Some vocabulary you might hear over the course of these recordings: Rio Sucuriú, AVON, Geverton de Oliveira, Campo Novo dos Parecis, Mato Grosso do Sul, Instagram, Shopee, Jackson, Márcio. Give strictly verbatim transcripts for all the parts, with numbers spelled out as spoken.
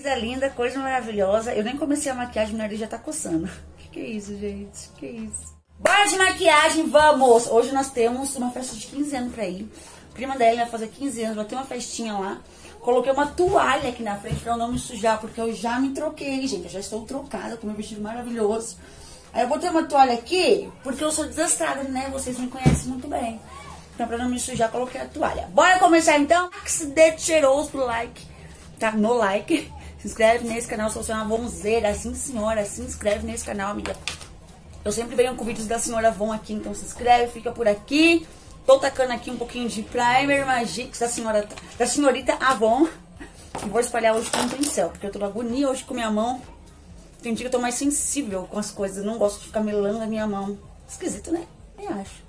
Coisa linda, coisa maravilhosa. Eu nem comecei a maquiagem, o nariz já tá coçando. Que que é isso, gente? Que que é isso? Bora de maquiagem, vamos! Hoje nós temos uma festa de quinze anos pra ir. A prima dela vai fazer quinze anos, vai ter uma festinha lá. Coloquei uma toalha aqui na frente pra eu não me sujar, porque eu já me troquei, gente. Eu já estou trocada com meu vestido maravilhoso. Aí eu botei uma toalha aqui, porque eu sou desastrada, né? Vocês me conhecem muito bem. Então pra não me sujar, coloquei a toalha. Bora começar então? Dedo cheiroso pro like, tá? No like. Se inscreve nesse canal, se você é uma avonzeira, assim senhora, se inscreve nesse canal, amiga. Eu sempre venho com vídeos da senhora Avon aqui, então se inscreve, fica por aqui. Tô tacando aqui um pouquinho de primer Magix da, senhora, da senhorita Avon. E vou espalhar hoje com um pincel, porque eu tô na agonia hoje com minha mão. Tem dia que eu tô mais sensível com as coisas, eu não gosto de ficar melando a minha mão. Esquisito, né? Eu acho.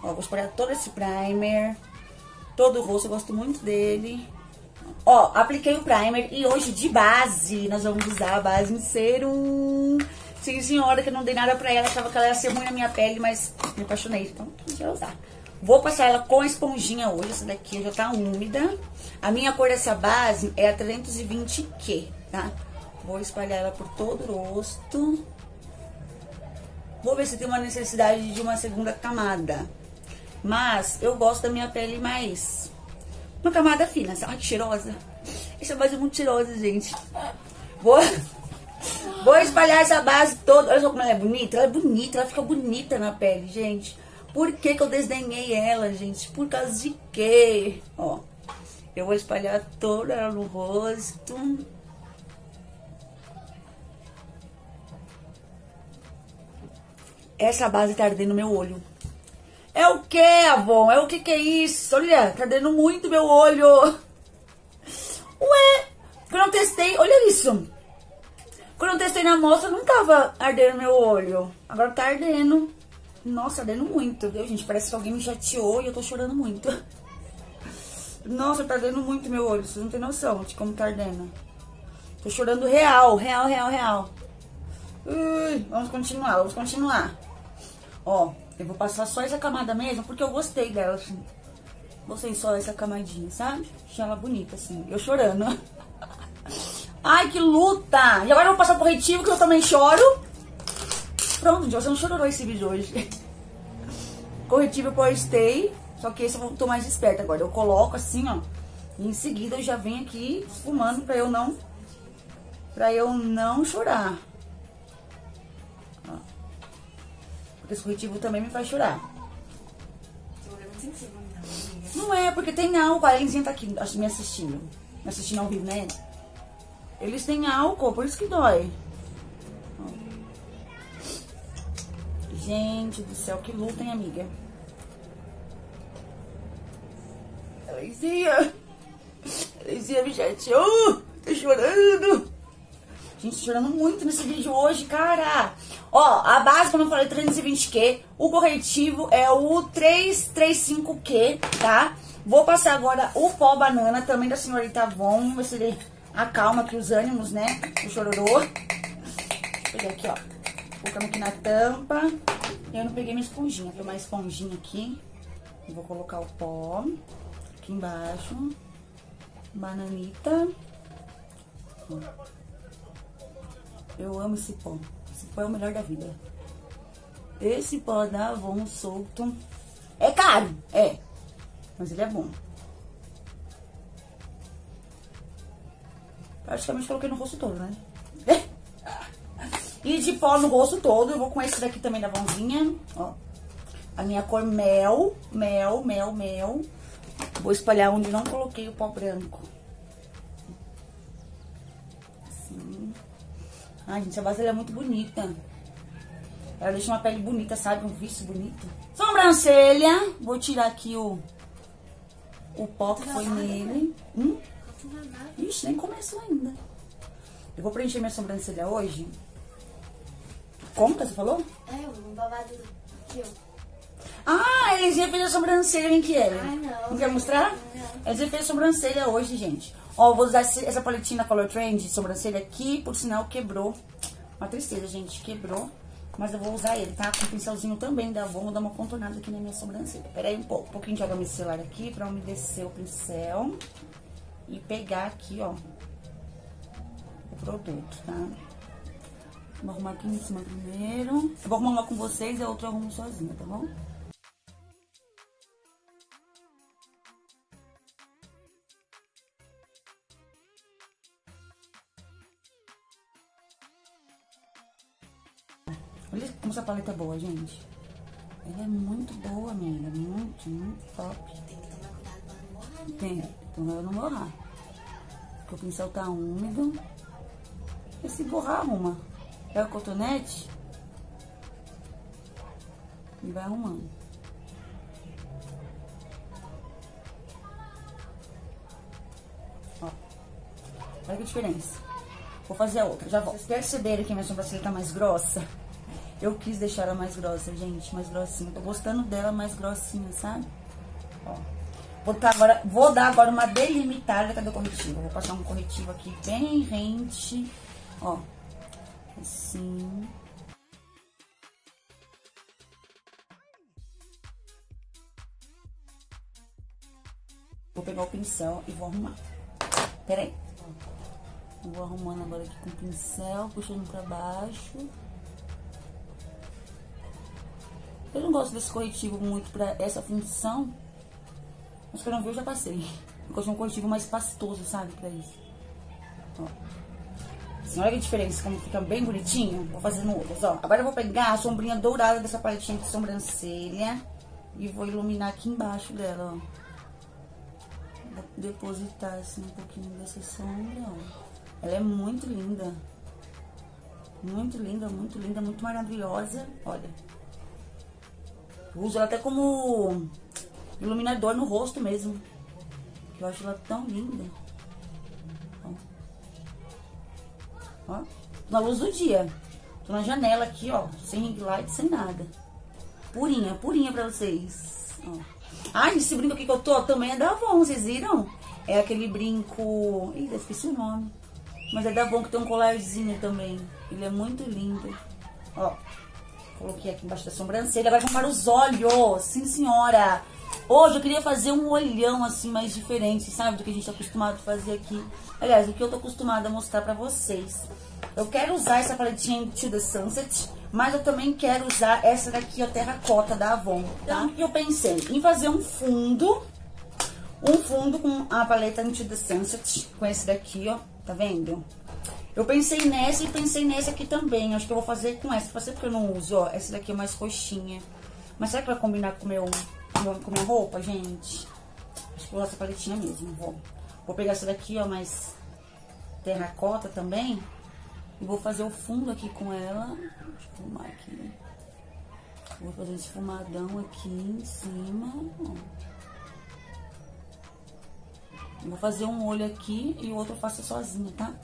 Ó, vou espalhar todo esse primer, todo o rosto, eu gosto muito dele. Ó, apliquei o primer e hoje de base, nós vamos usar a base em Serum. Sim, senhora, que eu não dei nada pra ela, achava que ela ia ser ruim na minha pele, mas me apaixonei, então deixa eu usar. Vou passar ela com a esponjinha hoje, essa daqui já tá úmida. A minha cor dessa base é a trezentos e vinte Q, tá? Vou espalhar ela por todo o rosto. Vou ver se tem uma necessidade de uma segunda camada. Mas eu gosto da minha pele mais... uma camada fina, sabe? Ai, que cheirosa. Essa base é muito cheirosa, gente. Vou, vou espalhar essa base toda. Olha só como ela é bonita. Ela é bonita, ela fica bonita na pele, gente. Por que que eu desdenhei ela, gente? Por causa de quê? Ó, eu vou espalhar toda ela no rosto. Essa base tá ardendo no meu olho. É o que, Avon? É o que que é isso? Olha, tá dando muito meu olho. Ué, quando eu testei, olha isso. Quando eu testei na amostra, não tava ardendo meu olho. Agora tá ardendo. Nossa, ardendo muito, viu, gente? Parece que alguém me chateou e eu tô chorando muito. Nossa, tá ardendo muito meu olho. Vocês não tem noção de como tá ardendo. Tô chorando real, real, real, real. Ui, vamos continuar, vamos continuar. Ó. Eu vou passar só essa camada mesmo, porque eu gostei dela, assim. Gostei só essa camadinha, sabe? Achei ela bonita, assim. Eu chorando. Ai, que luta! E agora eu vou passar o corretivo, que eu também choro. Pronto, gente, você não chorou esse vídeo hoje. Corretivo eu postei, só que esse eu tô mais esperta agora. Eu coloco assim, ó. E em seguida eu já venho aqui esfumando pra eu não... pra eu não chorar. Esse corretivo também me faz chorar. Não é, porque tem álcool. A Elenzinha tá aqui me assistindo. Me assistindo ao vivo, né? Eles têm álcool, por isso que dói. Gente do céu, que luta, hein, amiga? Elenzinha! Elenzinha me chateou! Tô chorando! Gente, tô chorando muito nesse vídeo hoje, cara! Ó, a base, como eu falei, trezentos e vinte Q. O corretivo é o trezentos e trinta e cinco Q, tá? Vou passar agora o pó banana, também da senhorita Avon. Você acalma aqui os ânimos, né? O chororô. Vou pegar aqui, ó. Colocando aqui na tampa. Eu não peguei minha esponjinha. Tem uma esponjinha aqui. Eu vou colocar o pó aqui embaixo. Bananita. Eu amo esse pó. Esse pó é o melhor da vida. Esse pó da Avon solto. É caro, é. Mas ele é bom. Praticamente coloquei no rosto todo, né? E de pó no rosto todo, eu vou com esse daqui também da Avonzinha. Ó. A minha cor mel, mel, mel, mel. Vou espalhar onde não coloquei o pó branco. Assim. Ai, gente, essa base ela é muito bonita. Ela deixa uma pele bonita, sabe? Um viço bonito. Sobrancelha. Vou tirar aqui o, o pó que foi nele. Hum? Ixi, nem começou ainda. Eu vou preencher minha sobrancelha hoje. Como que você falou? É, um babado aqui, ó. Ah, a Elenzinha fez a sobrancelha, hein, que é? Ah, não. Não quer mostrar? Não. A Elenzinha fez a sobrancelha hoje, gente. Ó, vou usar essa paletinha Color Trend de sobrancelha aqui, por sinal quebrou. Uma tristeza, gente, quebrou. Mas eu vou usar ele, tá? Com o pincelzinho também da Avon, vou dar uma contornada aqui na minha sobrancelha. Pera aí um pouco, um pouquinho de água micelar aqui pra umedecer o pincel. E pegar aqui, ó. produto, tá? Vou arrumar aqui em cima primeiro. Eu vou arrumar uma com vocês e a outra eu arrumo sozinha, tá bom? Olha como essa paleta é boa, gente. Ela é muito boa, menina. Muito, muito top. Tem que tomar cuidado pra não borrar, né? Tem, então eu não borrar. Porque o pincel tá úmido. E se borrar, arruma. Pega o cotonete e vai arrumando. Ó. Olha que diferença. Vou fazer a outra, já volto. Vocês perceberam que minha sobrancelha tá mais grossa? Eu quis deixar ela mais grossa, gente, mais grossinha. Tô gostando dela mais grossinha, sabe? Ó. Vou, tá agora, vou dar agora uma delimitada. Cadê o corretivo? Vou passar um corretivo aqui bem rente. Ó. Assim. Vou pegar o pincel e vou arrumar. Pera aí. Ó. Vou arrumando agora aqui com o pincel, puxando pra baixo. Eu não gosto desse corretivo muito pra essa função. Mas que eu não vi, eu já passei. Eu gosto de um corretivo mais pastoso, sabe? Pra isso. Ó. Assim, olha que diferença, como fica bem bonitinho. Vou fazer no outro, ó. Agora eu vou pegar a sombrinha dourada dessa paletinha de sobrancelha. E vou iluminar aqui embaixo dela, ó. Vou depositar, assim, um pouquinho dessa sombra, ó. Ela é muito linda. Muito linda, muito linda, muito maravilhosa. Olha. Eu uso ela até como iluminador no rosto mesmo. Eu acho ela tão linda. Ó. Ó. Na luz do dia. Tô na janela aqui, ó. Sem ring light, sem nada. Purinha, purinha pra vocês. Ó. Ai, esse brinco aqui que eu tô também é da Avon, vocês viram? É aquele brinco... Ih, esqueci o nome. Mas é da Avon, que tem um colarzinho também. Ele é muito lindo. Ó. Coloquei aqui embaixo da sobrancelha. Agora vamos para os olhos. Sim, senhora. Hoje eu queria fazer um olhão assim mais diferente, sabe? Do que a gente está acostumado a fazer aqui. Aliás, o que eu tô acostumada a mostrar para vocês. Eu quero usar essa paletinha To The Sunset, mas eu também quero usar essa daqui, a terracota da Avon, tá? Então, eu pensei em fazer um fundo. Um fundo com a paleta To The Sunset. Com esse daqui, ó. Tá vendo? Eu pensei nessa e pensei nessa aqui também. Acho que eu vou fazer com essa. Pra ser porque eu não uso, ó. Essa daqui é mais roxinha. Mas será que vai combinar com meu, com minha roupa, gente? Acho que eu vou usar essa paletinha mesmo. Vou, vou pegar essa daqui, ó, mais terracota também. E vou fazer o fundo aqui com ela. Deixa eu filmar aqui, né? Vou fazer esse fumadão aqui em cima. Ó. Vou fazer um olho aqui e o outro eu faço sozinha, tá?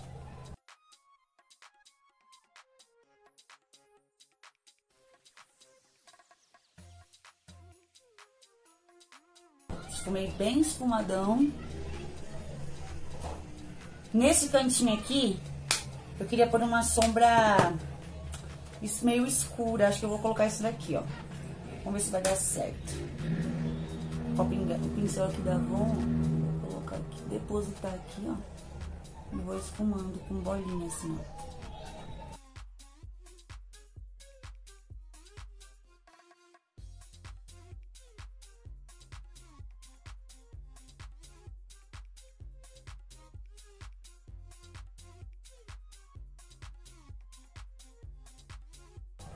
Esfumei bem esfumadão. Nesse cantinho aqui, eu queria pôr uma sombra meio escura. Acho que eu vou colocar isso daqui, ó. Vamos ver se vai dar certo. Ó, o pincel aqui da Avon. Vou colocar aqui, depositar aqui, ó. E vou esfumando com bolinha, assim, ó.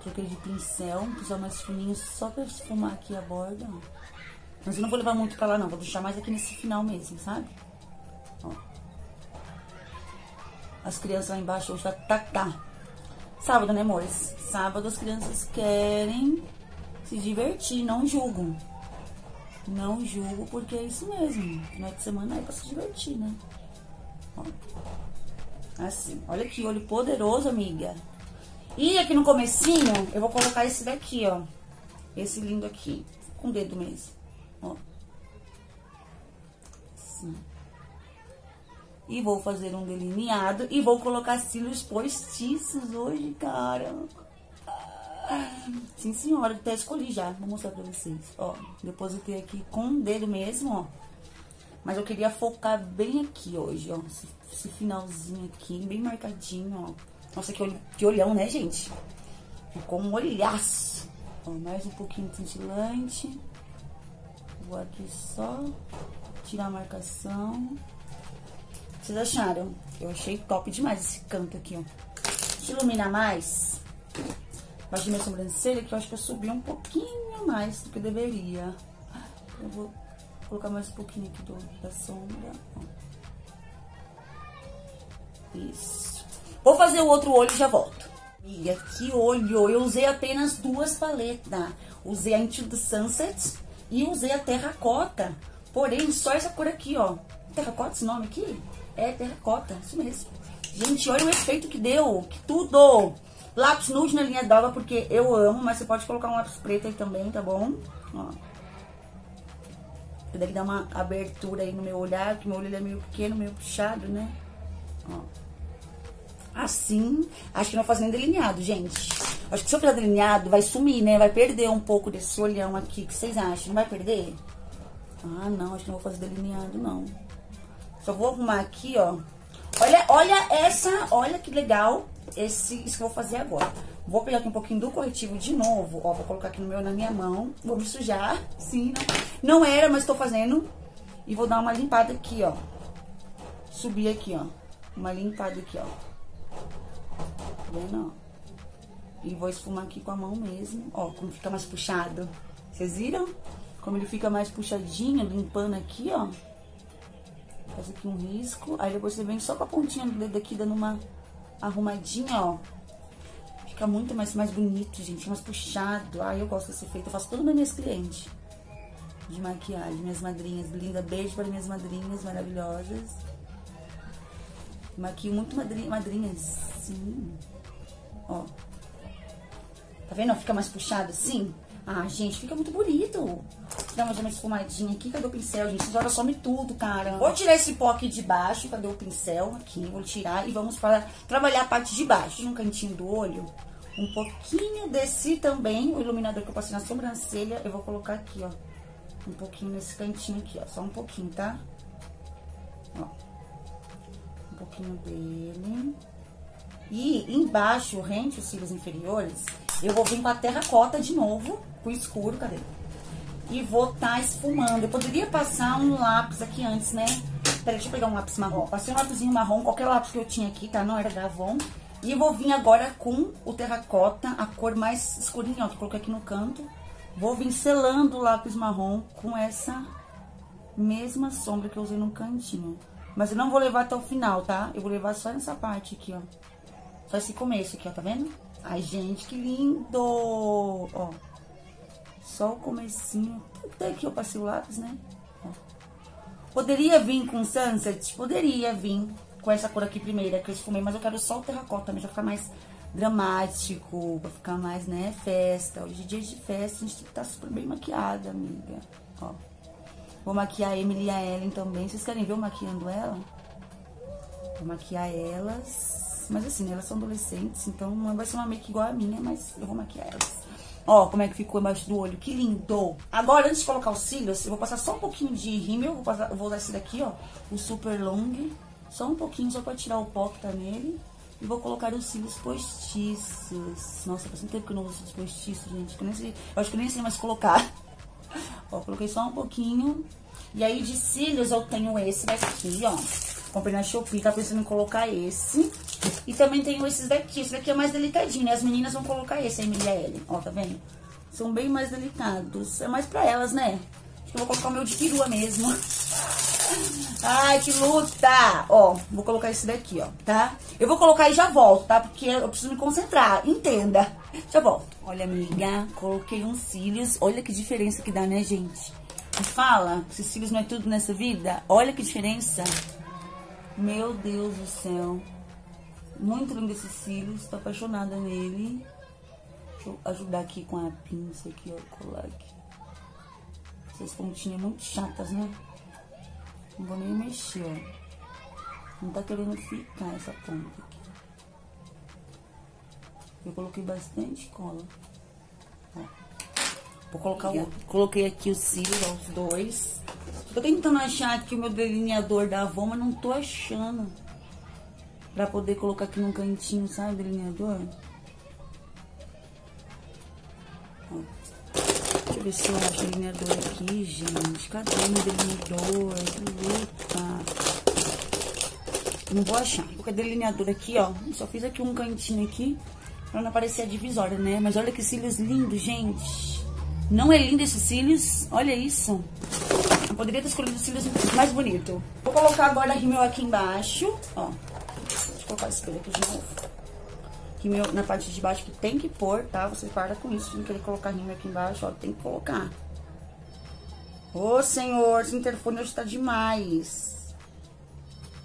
Troquei de pincel, um pincel mais fininho, só pra esfumar aqui a borda, ó. Mas eu não vou levar muito pra lá, não. Vou deixar mais aqui nesse final mesmo, sabe? Ó. As crianças lá embaixo hoje tá, tá, tá. Sábado, né, amores? Sábado as crianças querem se divertir, não julgo. Não julgo, porque é isso mesmo. Final de semana é pra se divertir, né? Ó. Assim, olha que olho poderoso, amiga. E aqui no comecinho, eu vou colocar esse daqui, ó. Esse lindo aqui. Com o dedo mesmo, ó. Assim. E vou fazer um delineado. E vou colocar cílios postiços hoje, cara. Sim, senhora. Até escolhi já. Vou mostrar pra vocês, ó. Depositei aqui com o dedo mesmo, ó. Mas eu queria focar bem aqui hoje, ó. Esse, esse finalzinho aqui, bem marcadinho, ó. Nossa, que, ol, que olhão, né, gente? Ficou um olhaço. Ó, mais um pouquinho de cintilante. Vou aqui só tirar a marcação. O que vocês acharam? Eu achei top demais esse canto aqui, ó. Deixa eu iluminar mais. Baixei minha sobrancelha, que eu acho que eu subi um pouquinho mais do que eu deveria. Eu vou colocar mais um pouquinho aqui do, da sombra, ó. Isso. Vou fazer o outro olho e já volto. Amiga, que olho! Eu usei apenas duas paletas. Usei a Into the Sunset e usei a Terracota. Porém, só essa cor aqui, ó. Terracota esse nome aqui? É, Terracota. Isso mesmo. Gente, olha o efeito que deu. Que tudo! Lápis nude na linha d'água, porque eu amo, mas você pode colocar um lápis preto aí também, tá bom? Ó. Eu tenho que dar uma abertura aí no meu olhar, porque meu olho é meio pequeno, meio puxado, né? Ó. Assim, acho que não faço nem delineado, gente. Acho que se eu fizer delineado, vai sumir, né? Vai perder um pouco desse olhão aqui. O que vocês acham? Não vai perder? Ah, não, acho que não vou fazer delineado, não. Só vou arrumar aqui, ó. Olha, olha essa, olha que legal esse, isso que eu vou fazer agora. Vou pegar aqui um pouquinho do corretivo de novo, ó, vou colocar aqui no meu, na minha mão. Vou me sujar, sim, não, não era, mas tô fazendo. E vou dar uma limpada aqui, ó. Subir aqui, ó. Uma limpada aqui, ó. Tá vendo, ó? E vou esfumar aqui com a mão mesmo, ó, como fica mais puxado. Vocês viram? Como ele fica mais puxadinho, limpando aqui, ó. Faz aqui um risco, aí depois você vem só com a pontinha do dedo aqui, dando uma arrumadinha, ó. Fica muito mais, mais bonito, gente, mais puxado. Ai, eu gosto desse efeito, eu faço tudo nas minhas clientes de maquiagem, minhas madrinhas, linda, beijo para minhas madrinhas maravilhosas. Maquio muito madrinha, madrinhas, sim, ó. Tá vendo? Fica mais puxado assim. Ah, gente, fica muito bonito. Dá mais uma esfumadinha aqui. Cadê o pincel, gente? Vocês olham, some tudo, cara. Vou tirar esse pó aqui de baixo. Cadê o pincel? Aqui, vou tirar. E vamos para trabalhar a parte de baixo. No cantinho do olho, um pouquinho desse também. O iluminador que eu passei na sobrancelha, eu vou colocar aqui, ó. Um pouquinho nesse cantinho aqui, ó. Só um pouquinho, tá? Ó. Um pouquinho dele. E embaixo, rente os cílios inferiores, eu vou vir com a Terracota de novo, com o escuro, cadê? E vou tá esfumando. Eu poderia passar um lápis aqui antes, né? Peraí, deixa eu pegar um lápis marrom. Passei um lápisinho marrom, qualquer lápis que eu tinha aqui, tá? Não era da Avon. E eu vou vir agora com o Terracota, a cor mais escurinha, ó, que eu coloquei aqui no canto. Vou vir selando o lápis marrom com essa mesma sombra que eu usei no cantinho. Mas eu não vou levar até o final, tá? Eu vou levar só nessa parte aqui, ó. Só esse começo aqui, ó, tá vendo? Ai, gente, que lindo! Ó, só o comecinho. Até aqui eu passei o lápis, né? Ó. Poderia vir com Sunset? Poderia vir com essa cor aqui primeira, que eu esfumei, mas eu quero só o Terracota também, pra ficar mais dramático, pra ficar mais, né, festa. Hoje, dias de festa, a gente tem que estar super bem maquiada, amiga. Ó, vou maquiar a Emily e a Ellen também. Vocês querem ver eu maquiando ela? Vou maquiar elas... Mas assim, né, elas são adolescentes, então não vai ser uma make igual a minha, mas eu vou maquiar elas. Ó, como é que ficou embaixo do olho, que lindo! Agora, antes de colocar os cílios, eu vou passar só um pouquinho de rímel, vou, passar, vou usar esse daqui, ó, o Super Long. Só um pouquinho, só pra tirar o pó que tá nele. E vou colocar os cílios postiços. Nossa, faz um tempo que eu não uso os postiços, gente, que eu nem sei, eu acho que eu nem sei mais colocar. Ó, coloquei só um pouquinho. E aí, de cílios, eu tenho esse daqui, ó. Comprei na Shopee, tá pensando em colocar esse. E também tenho esses daqui. Esse daqui é mais delicadinho, né? As meninas vão colocar esse, a Emily e a Ellen. Ó, tá vendo? São bem mais delicados. É mais pra elas, né? Acho que eu vou colocar o meu de perua mesmo. Ai, que luta! Ó, vou colocar esse daqui, ó, tá? Eu vou colocar e já volto, tá? Porque eu preciso me concentrar, entenda. Já volto. Olha, amiga, coloquei uns cílios. Olha que diferença que dá, né, gente? Me fala, esses cílios não é tudo nessa vida? Olha que diferença. Meu Deus do céu. Muito lindo esses cílios, tô apaixonada nele. Deixa eu ajudar aqui com a pinça aqui, ó, colar aqui. Essas pontinhas muito chatas, né? Não vou nem mexer, ó. Não tá querendo ficar essa ponta aqui. Eu coloquei bastante cola. Ó. Vou colocar o... Coloquei aqui o cílio, os dois. Tô tentando achar aqui o meu delineador da Avon, mas não tô achando. Pra poder colocar aqui num cantinho, sabe, delineador? Ó. Deixa eu ver se eu acho o delineador aqui, gente. Cadê o meu delineador? Eita. Não vou achar. Vou colocar delineador aqui, ó. Eu só fiz aqui um cantinho aqui pra não aparecer a divisória, né? Mas olha que cílios lindos, gente. Não é lindo esses cílios? Olha isso. Eu poderia ter escolhido os cílios mais bonitos. Vou colocar agora a rímel aqui embaixo, ó. Vou colocar esse aqui de novo. Rímel na parte de baixo que tem que pôr, tá? Você para com isso, tem que colocar rímel aqui embaixo, ó. Tem que colocar. Ô, senhor, esse interfone hoje tá demais.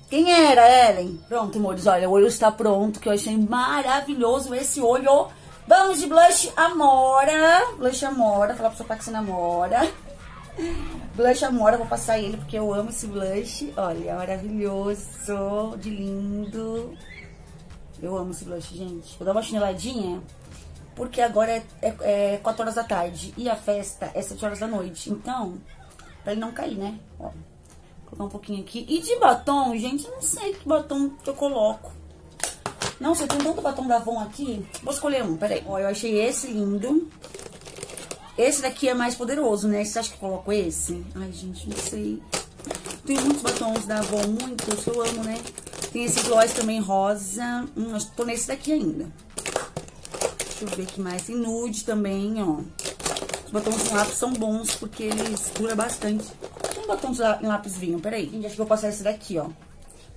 Quem era, Ellen? Pronto, amores, olha, o olho está pronto, que eu achei maravilhoso esse olho. Vamos de blush Amora. Blush Amora, falar pro seu pai que você namora. Blush Amora, vou passar ele porque eu amo esse blush. Olha, maravilhoso, de lindo. Eu amo esse blush, gente. Vou dar uma chineladinha, porque agora é, é, é quatro horas da tarde e a festa é sete horas da noite. Então, pra ele não cair, né? Ó, vou colocar um pouquinho aqui. E de batom, gente, eu não sei que batom que eu coloco. Não sei, tem tanto batom da Avon aqui. Vou escolher um, peraí. Ó, eu achei esse lindo. Esse daqui é mais poderoso, né? Você acha que eu coloco esse? Ai, gente, não sei. Tem muitos batons da Avon, muitos, eu amo, né? Tem esse gloss também rosa. Hum, acho que tô nesse daqui ainda. Deixa eu ver que mais. Tem nude também, ó. Os batons com lápis são bons, porque eles duram bastante. Tem um batom em lápis vinho, peraí. Gente, acho que eu vou passar esse daqui, ó.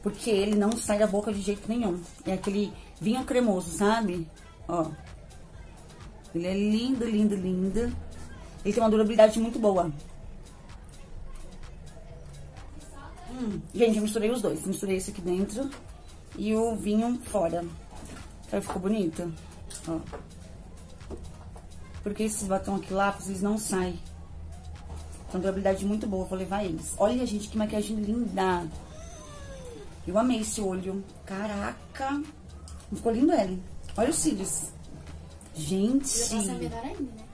Porque ele não sai da boca de jeito nenhum. É aquele vinho cremoso, sabe? Ó. Ele é lindo, lindo, lindo. Ele tem uma durabilidade muito boa. Hum, gente, eu misturei os dois. Misturei esse aqui dentro e o vinho fora. Será que ficou bonito? Ó. Porque esses batons aqui, lápis, eles não saem. Tem uma durabilidade muito boa, vou levar eles. Olha, gente, que maquiagem linda. Eu amei esse olho. Caraca. Ficou lindo ele. Olha os cílios. Gente. Eu posso melhorar ainda, né?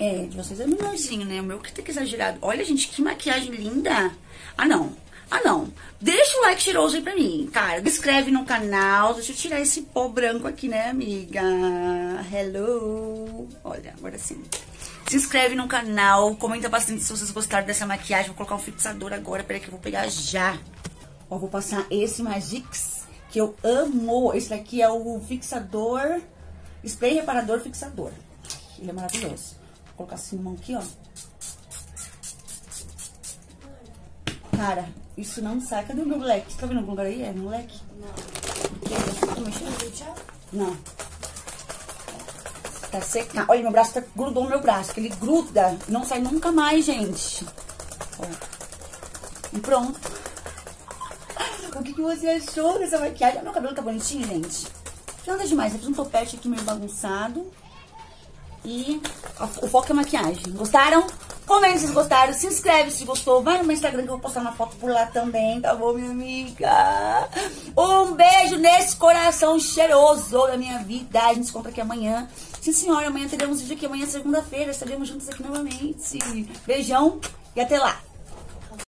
É, de vocês é menorzinho, né? O meu que tem que exagerado. Olha, gente, que maquiagem linda. Ah, não. Ah, não. Deixa o like cheiroso aí pra mim, cara. Se inscreve no canal. Deixa eu tirar esse pó branco aqui, né, amiga? Hello. Olha, agora sim. Se inscreve no canal. Comenta bastante se vocês gostaram dessa maquiagem. Vou colocar um fixador agora. Peraí que eu vou pegar já. Ó, vou passar esse Magix, que eu amo. Esse daqui é o fixador... Spray reparador fixador. Ele é maravilhoso. Vou colocar assim na mão aqui, ó. Cara, isso não sai. Cadê o meu moleque? Você tá vendo algum lugar aí? É meu moleque? Não. Não. Tá secando. Olha, meu braço tá, grudou no meu braço. Que ele gruda. Não sai nunca mais, gente. Ó. E pronto. O que, que você achou dessa maquiagem? Meu cabelo tá bonitinho, gente. Nada demais. Eu fiz um topete aqui meio bagunçado. E o foco é a maquiagem. Gostaram? Comenta se gostaram. Se inscreve se gostou. Vai no meu Instagram que eu vou postar uma foto por lá também, tá bom, minha amiga? Um beijo nesse coração cheiroso da minha vida. A gente se encontra aqui amanhã. Sim, senhora. Amanhã teremos vídeo aqui. Amanhã, segunda-feira, estaremos juntos aqui novamente. Beijão e até lá.